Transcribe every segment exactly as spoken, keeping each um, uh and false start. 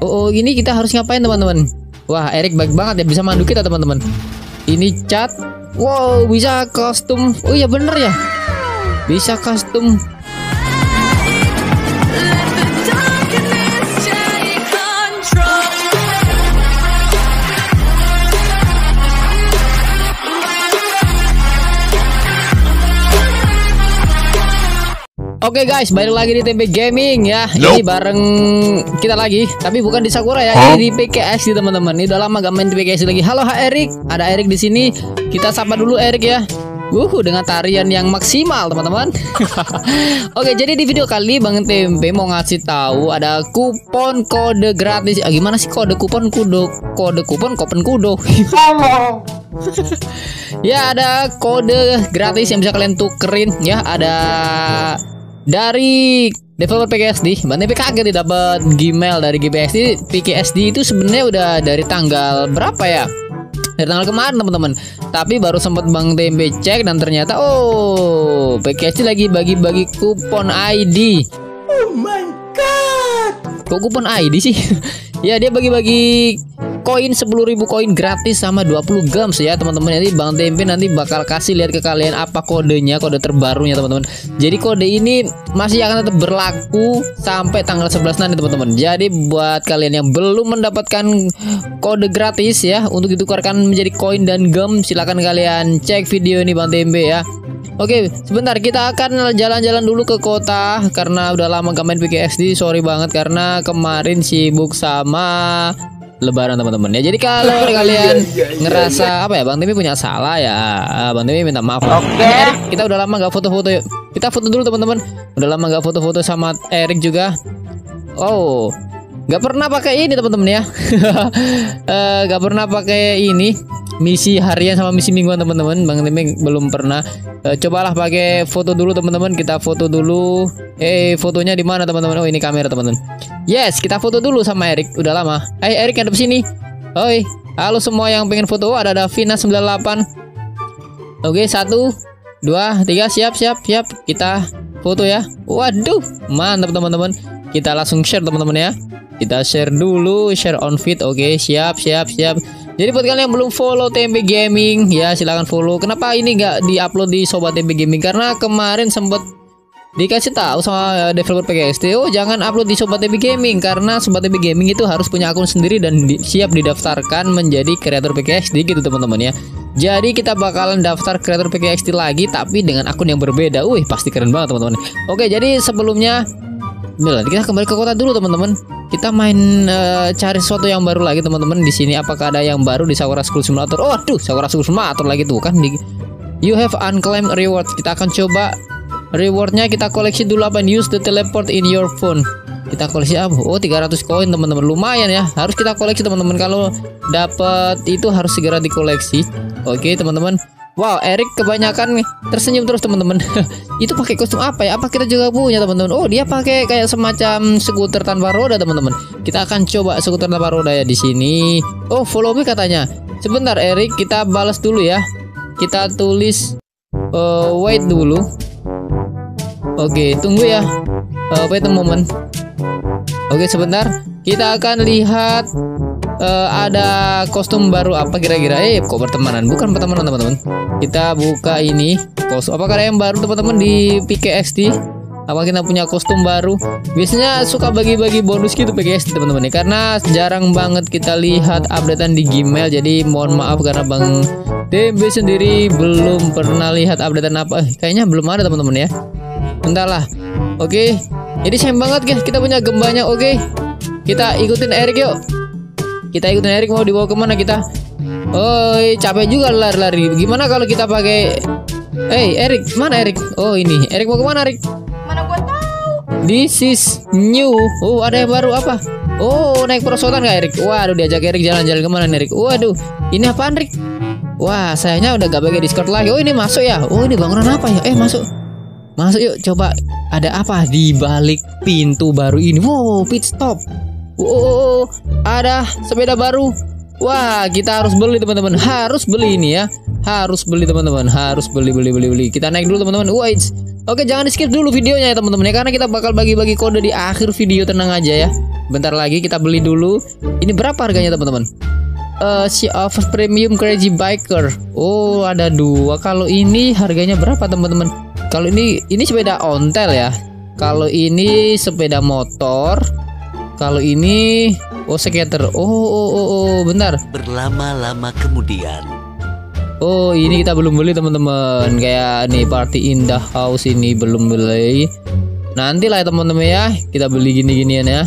Oh, oh ini kita harus ngapain teman-teman? Wah, Erik baik banget ya, bisa mandu kita teman-teman. Ini cat. Wow, bisa kostum. Oh iya bener ya, bisa kostum. Oke guys, balik lagi di Tempe Gaming ya. Nope. Ini bareng kita lagi, tapi bukan di Sakura ya. Huh? Ini di P K S D teman-teman. Ini udah lama gak main di P K S D lagi. Halo H Erik, ada Erik di sini. Kita sapa dulu Erik ya. Wuh, dengan tarian yang maksimal teman-teman. Oke, jadi di video kali ini Bang Tempe mau ngasih tahu ada kupon kode gratis. Ah, gimana sih kode kupon kudo? Kode kupon kopen kudo. Ya ada kode gratis yang bisa kalian tukerin ya. Ada dari developer P K S D, Bang Tempe kaget nih dapat Gmail dari G B S D. P K S D itu sebenarnya udah dari tanggal berapa ya? Dari tanggal kemarin teman-teman. Tapi baru sempat Bang Tempe cek dan ternyata oh P K S D lagi bagi-bagi kupon I D. Oh my god. Kok kupon I D sih? Ya dia bagi-bagi koin sepuluh ribu koin gratis sama dua puluh gems ya teman-teman. Nanti Bang Tempe nanti bakal kasih lihat ke kalian apa kodenya, kode terbarunya teman-teman. Jadi kode ini masih akan tetap berlaku sampai tanggal sebelas nanti teman-teman. Jadi buat kalian yang belum mendapatkan kode gratis ya untuk ditukarkan menjadi koin dan gem, silahkan kalian cek video ini Bang Tempe ya. Oke, sebentar kita akan jalan-jalan dulu ke kota karena udah lama gak main P K S D. Sorry banget karena kemarin sibuk sama Lebaran teman-teman ya. Jadi kalau kalian ngerasa apa ya Bang Tempe punya salah ya, Bang Tempe minta maaf. Oke, Erik, kita udah lama gak foto-foto. Yuk, kita foto dulu teman-teman. Udah lama gak foto-foto sama Erik juga. Oh, gak pernah pakai ini teman-teman ya. uh, Gak pernah pakai ini misi harian sama misi mingguan teman-teman. Bang Tempe belum pernah. Uh, cobalah pakai foto dulu teman-teman. Kita foto dulu. Eh, fotonya di mana teman-teman? Oh, ini kamera teman-teman. Yes, kita foto dulu sama Erik. Udah lama. Hai Erik, ada sini. Oi, halo semua yang pengen foto. Oh, ada Davina sembilan delapan. Oke, satu, dua, tiga, siap, siap, siap. Kita foto ya. Waduh, mantap teman-teman. Kita langsung share teman-teman ya. Kita share dulu, share on feed. Oke, siap, siap, siap. Jadi buat kalian yang belum follow Tempe Gaming ya silahkan follow. Kenapa ini nggak diupload di Sobat Tempe Gaming? Karena kemarin sempet dikasih tahu sama developer P K S D, oh jangan upload di Sobat Tempe Gaming karena Sobat Tempe Gaming itu harus punya akun sendiri dan di, siap didaftarkan menjadi kreator P K S D gitu teman-teman ya. Jadi kita bakalan daftar kreator P K S D lagi tapi dengan akun yang berbeda. Wih, pasti keren banget teman-teman. Oke, jadi sebelumnya Mila, kita kembali ke kota dulu teman-teman. Kita main uh, cari sesuatu yang baru lagi teman-teman. Di sini apakah ada yang baru di Sakura School Simulator? Oh, aduh, Sakura School Simulator lagi tuh kan. Di You have unclaimed rewards. Kita akan coba rewardnya, kita koleksi dulu apa? Use the teleport in your phone. Kita koleksi apa? Oh, tiga ratus koin teman-teman. Lumayan ya. Harus kita koleksi teman-teman. Kalau dapat itu harus segera dikoleksi. Oke, teman-teman. Wow, Erik kebanyakan tersenyum terus teman-teman. Itu pakai kostum apa ya? Apa kita juga punya teman-teman? Oh, dia pakai kayak semacam skuter tanpa roda teman-teman. Kita akan coba skuter tanpa roda ya di sini. Oh, follow me katanya. Sebentar Erik, kita balas dulu ya. Kita tulis uh, wait dulu. Oke, okay, tunggu ya. Uh, wait a moment. Oke, okay, sebentar. Kita akan lihat. Uh, ada kostum baru apa kira-kira? Eh, kok pertemanan? Bukan pertemanan teman-teman. Kita buka ini kostum. Apakah ada yang baru teman-teman di P K S D? Apa kita punya kostum baru? Biasanya suka bagi-bagi bonus gitu P K S D teman-teman. Karena jarang banget kita lihat updatean di Gmail. Jadi mohon maaf karena Bang Tempe sendiri belum pernah lihat updatean apa. Eh, kayaknya belum ada teman-teman ya. Entahlah. Oke. Jadi sayang banget guys, kita punya gembanya. Oke. Kita ikutin Erik yuk. Kita ikutin Erik, mau dibawa kemana kita? Oh, capek juga lari-lari. Gimana kalau kita pakai? Hey Erik, mana Erik? Oh ini, Erik mau kemana Erik? Mana gua tahu. This is new. Oh ada yang baru apa? Oh naik perosotan nggak Erik? Waduh diajak Erik jalan-jalan kemana Erik? Waduh ini apaan Erik? Wah sayangnya udah gak pakai Discord lagi. Oh ini masuk ya? Oh ini bangunan apa ya? Eh masuk. Masuk yuk coba. Ada apa di balik pintu baru ini? Wow pit stop. Oh, oh, oh, ada sepeda baru. Wah, kita harus beli teman-teman. Harus beli ini ya. Harus beli teman-teman. Harus beli beli beli beli. Kita naik dulu teman-teman. Wait. Oke, jangan di skip dulu videonya ya teman-teman ya, karena kita bakal bagi-bagi kode di akhir video. Tenang aja ya. Bentar lagi kita beli dulu. Ini berapa harganya teman-teman? Uh, si Office Premium Crazy Biker. Oh, ada dua. Kalau ini harganya berapa teman-teman? Kalau ini ini sepeda ontel ya. Kalau ini sepeda motor. Kalau ini oh skater. Oh oh oh, oh. Bentar. Berlama-lama kemudian. Oh, ini kita belum beli teman-teman. Kayak nih Party in the House ini belum beli. Nantilah ya teman-teman ya. Kita beli gini-ginian ya.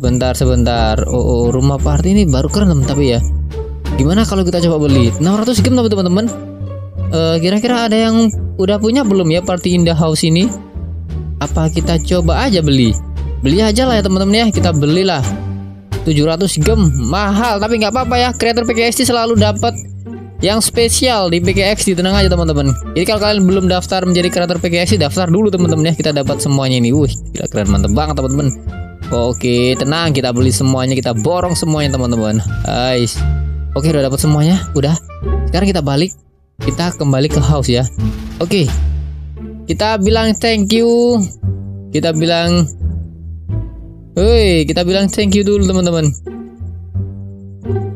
Bentar sebentar. Oh, oh, rumah party ini baru keren tapi ya. Gimana kalau kita coba beli enam ratus game teman-teman? Uh, kira-kira ada yang udah punya belum ya Party in the House ini? Apa kita coba aja beli? Beli aja lah ya teman-teman ya, kita belilah. tujuh ratus game mahal tapi nggak apa-apa ya. Creator P K S D selalu dapat yang spesial di P K X D, tenang aja teman-teman. Jadi kalau kalian belum daftar menjadi creator P K S D, daftar dulu teman-teman ya. Kita dapat semuanya ini. Wih, gila keren, mantep banget teman-teman. Oke, tenang, kita beli semuanya, kita borong semuanya teman-teman. Guys. Oke, udah dapat semuanya, udah. Sekarang kita balik, kita kembali ke house ya. Oke. Kita bilang thank you. Kita bilang Hei, kita bilang thank you dulu teman-teman.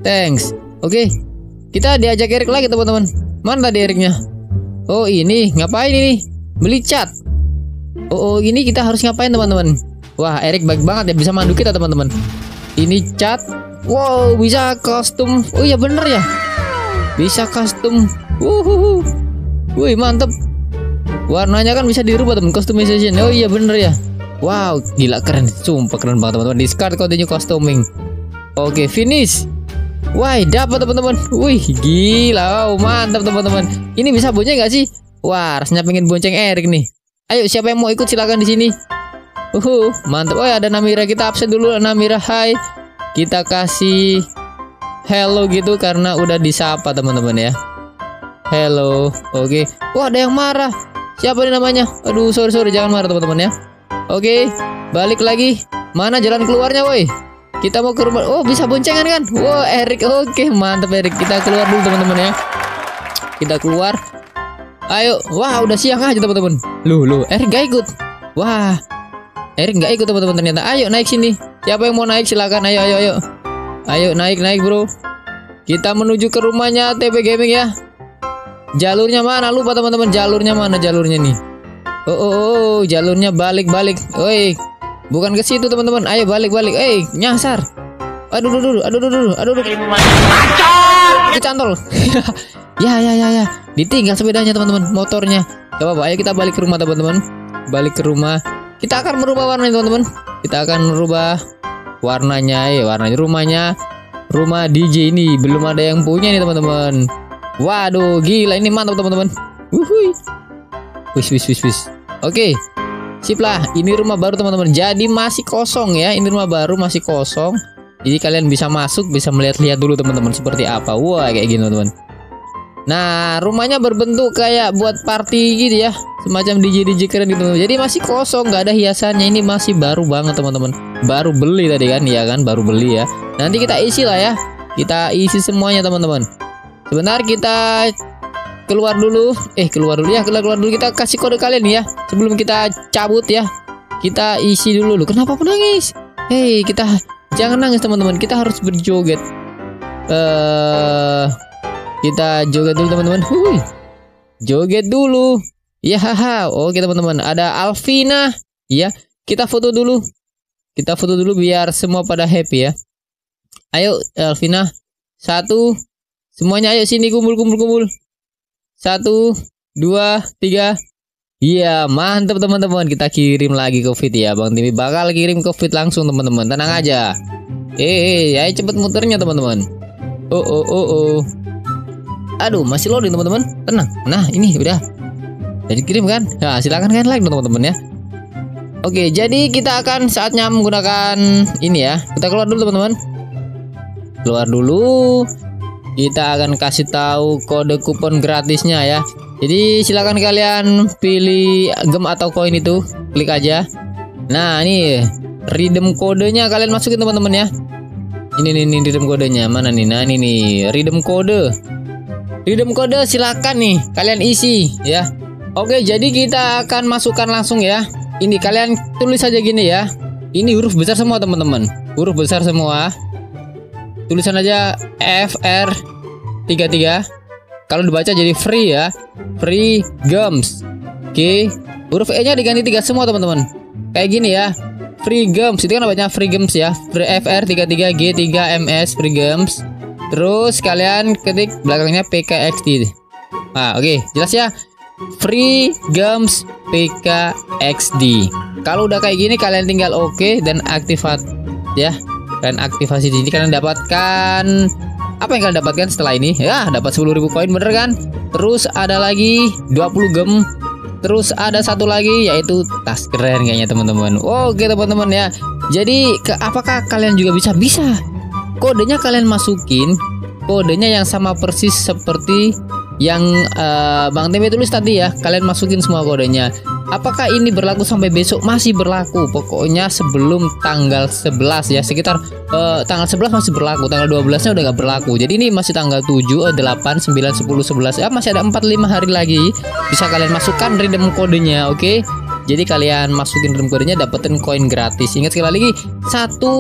Thanks. Oke. Kita diajak Erik lagi teman-teman. Mana tadi Eriknya? Oh, ini ngapain ini? Beli cat. Oh, oh ini kita harus ngapain teman-teman? Wah, Erik baik banget ya, bisa mandu kita teman-teman. Ini cat. Wow, bisa kostum. Oh iya bener ya, bisa custom. Wuhuhu. Wih mantep. Warnanya kan bisa dirubah teman, customization. Oh iya bener ya. Wow, gila keren. Sumpah keren banget teman-teman. Discard, continue costuming. Oke, finish. Wah, dapat teman-teman. Wih gila, wow, mantap teman-teman. Ini bisa bonceng gak sih? Wah, rasanya pengen bonceng Erik nih. Ayo, siapa yang mau ikut silakan di sini. Uhuh, mantap. Oh ya, ada Namira, kita absen dulu Namira. Hai. Kita kasih hello gitu karena udah disapa teman-teman ya. Hello. Oke. Wah, ada yang marah. Siapa nih namanya? Aduh, sorry sorry, jangan marah teman-teman ya. Oke, balik lagi. Mana jalan keluarnya, woi? Kita mau ke rumah. Oh, bisa boncengan kan? Wow, Erik. Oke, mantap Erik. Kita keluar dulu teman-teman ya. Kita keluar. Ayo. Wah, udah siang aja teman-teman. Loh, loh, Erik gak ikut. Wah. Erik nggak ikut teman-teman ternyata. Ayo naik sini. Siapa yang mau naik silakan. Ayo ayo ayo. Ayo naik naik bro. Kita menuju ke rumahnya Tempe Gaming ya. Jalurnya mana? Lupa teman-teman. Jalurnya mana? Jalurnya nih. Oh oh, oh. Jalurnya balik balik. Oi, bukan ke situ teman-teman. Ayo balik balik. Eh nyasar. Aduh aduh aduh aduh aduh aduh aduh. Kecantol. Ya ya ya ya. Ditinggal sepedanya teman-teman. Motornya. Gak apa-apa. Ayo kita balik ke rumah teman-teman. Balik ke rumah. Kita akan merubah warnanya teman-teman. Kita akan merubah warnanya ya, warnanya rumahnya. Rumah D J ini belum ada yang punya nih teman-teman. Waduh, gila ini mantap teman-teman. Wuhui. Wis wis wis wis. Oke. Sip lah, ini rumah baru teman-teman. Jadi masih kosong ya, ini rumah baru masih kosong. Jadi kalian bisa masuk, bisa melihat-lihat dulu teman-teman seperti apa. Wah, kayak gini teman-teman. Nah, rumahnya berbentuk kayak buat party gitu ya. Semacam D J D J keren gitu. Jadi masih kosong, nggak ada hiasannya. Ini masih baru banget teman-teman. Baru beli tadi kan, ya kan? Baru beli ya. Nanti kita isi lah ya. Kita isi semuanya teman-teman. Sebentar kita keluar dulu. Eh, keluar dulu ya. Keluar-keluar dulu. Kita kasih kode kalian ya. Sebelum kita cabut ya. Kita isi dulu loh. Kenapa menangis? Hei, kita jangan nangis teman-teman. Kita harus berjoget. Eh... Kita joget dulu teman-teman. Hui. Joget dulu. Ya haha. Oke teman-teman, ada Alvina. Iya, kita foto dulu. Kita foto dulu biar semua pada happy ya. Ayo Alvina. Satu. Semuanya ayo sini kumpul-kumpul-kumpul. Satu, dua, tiga. Iya, mantap teman-teman. Kita kirim lagi ke feed ya. Bang Timmy bakal kirim ke feed langsung teman-teman. Tenang aja. Eh, ayo cepet muternya teman-teman. Oh oh oh oh. Aduh, masih loading teman-teman. Tenang. Nah, ini udah. Jadi kirim kan? Nah, silakan kalian like teman-teman ya. Oke, jadi kita akan saatnya menggunakan ini ya. Kita keluar dulu teman-teman. Keluar dulu. Kita akan kasih tahu kode kupon gratisnya ya. Jadi silakan kalian pilih gem atau koin itu. Klik aja. Nah, ini redeem kodenya kalian masukin teman-teman ya. Ini nih, ini redeem kodenya. Mana nih? Nah, ini nih redeem kode. Redeem kode silakan nih kalian isi ya. Oke, jadi kita akan masukkan langsung ya. Ini kalian tulis saja gini ya. Ini huruf besar semua teman-teman. Huruf besar semua. Tulisan aja F R tiga tiga. Kalau dibaca jadi free ya. Free games. Oke. Huruf E-nya diganti tiga semua teman-teman. Kayak gini ya. Free games. Itu kan bacanya free games ya. F R tiga tiga G tiga M S free games. Terus kalian ketik belakangnya P K X D. Nah, oke, jelas ya. Free games P K X D. Kalau udah kayak gini kalian tinggal oke okay dan aktifat ya. Dan aktivasi ini kalian dapatkan apa yang kalian dapatkan setelah ini? Ya, dapat sepuluh ribu koin, bener kan? Terus ada lagi dua puluh gem. Terus ada satu lagi yaitu tas keren kayaknya teman-teman. Oke teman-teman ya. Jadi ke, apakah kalian juga bisa bisa? Kodenya kalian masukin, kodenya yang sama persis seperti yang uh, Bang Tempe tulis tadi ya. Kalian masukin semua kodenya. Apakah ini berlaku sampai besok? Masih berlaku. Pokoknya sebelum tanggal sebelas ya. Sekitar uh, tanggal sebelas masih berlaku. Tanggal dua belas nya udah gak berlaku. Jadi ini masih tanggal tujuh, delapan, sembilan, sepuluh, sebelas ya. Masih ada empat puluh lima hari lagi. Bisa kalian masukkan redeem kodenya. Oke, jadi kalian masukin redeem kodenya, dapetin koin gratis. Ingat sekali lagi, satu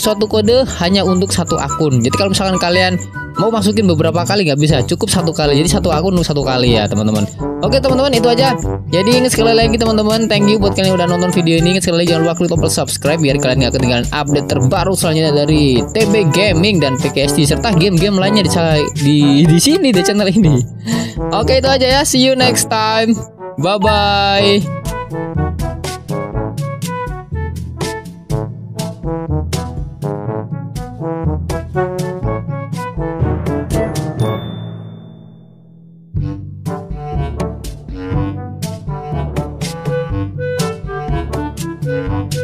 suatu kode hanya untuk satu akun. Jadi kalau misalkan kalian mau masukin beberapa kali nggak bisa, cukup satu kali. Jadi satu akun untuk satu kali ya teman-teman. Oke teman-teman, itu aja. Jadi ingat sekali lagi teman-teman, thank you buat kalian yang udah nonton video ini. Ingat sekali lagi, jangan lupa klik tombol subscribe biar kalian nggak ketinggalan update terbaru selanjutnya dari Tempe Gaming dan P K S D serta game-game lainnya di, di di sini di channel ini. Oke, itu aja ya. See you next time. Bye bye.